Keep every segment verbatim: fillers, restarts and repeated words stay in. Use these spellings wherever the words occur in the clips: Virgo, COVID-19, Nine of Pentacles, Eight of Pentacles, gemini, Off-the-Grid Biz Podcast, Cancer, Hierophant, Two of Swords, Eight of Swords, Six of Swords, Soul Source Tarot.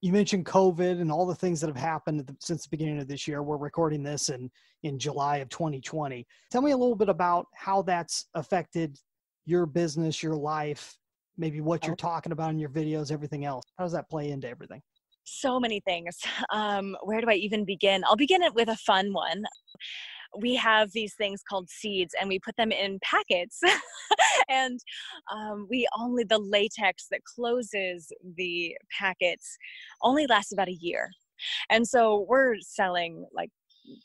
you mentioned COVID and all the things that have happened the, since the beginning of this year. We're recording this in, in July of twenty twenty. Tell me a little bit about how that's affected your business, your life, maybe what you're talking about in your videos, everything else. How does that play into everything? So many things. Um, where do I even begin? I'll begin it with a fun one. We have these things called seeds, and we put them in packets. And um, we only, the latex that closes the packets only lasts about a year. And so we're selling like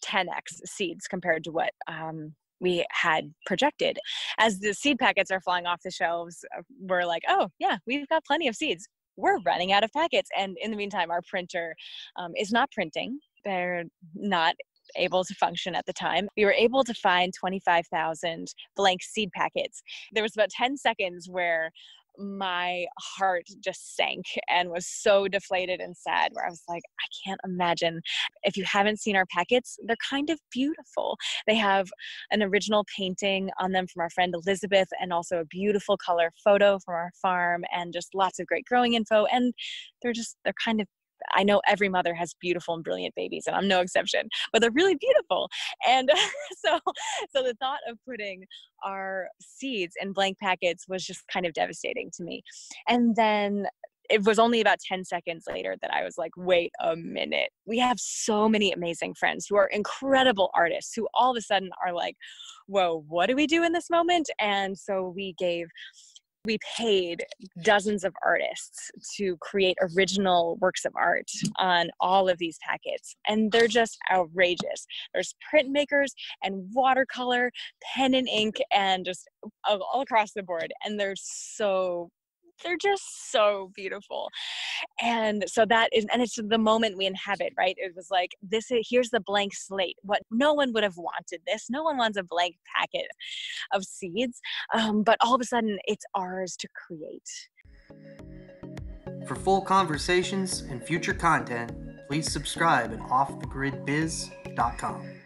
ten X seeds compared to what um, we had projected. As the seed packets are flying off the shelves, we're like, oh yeah, we've got plenty of seeds. We're running out of packets. And in the meantime, our printer um, is not printing. They're not able to function at the time. We were able to find twenty-five thousand blank seed packets. There was about ten seconds where my heart just sank and was so deflated and sad, where I was like, I can't imagine. If you haven't seen our packets, they're kind of beautiful. They have an original painting on them from our friend Elizabeth, and also a beautiful color photo from our farm, and just lots of great growing info. And they're just, they're kind of, I know every mother has beautiful and brilliant babies, and I'm no exception, but they're really beautiful. And so, so the thought of putting our seeds in blank packets was just kind of devastating to me. And then it was only about ten seconds later that I was like, wait a minute. We have so many amazing friends who are incredible artists who all of a sudden are like, whoa, what do we do in this moment? And so we gave We paid dozens of artists to create original works of art on all of these packets, and they're just outrageous. There's printmakers and watercolor, pen and ink, and just all across the board, and they're so They're just so beautiful. And so that is, and it's the moment we inhabit, right? It was like, this is, here's the blank slate. What, no one would have wanted this. No one wants a blank packet of seeds. Um, but all of a sudden it's ours to create. For full conversations and future content, please subscribe at off the grid biz dot com.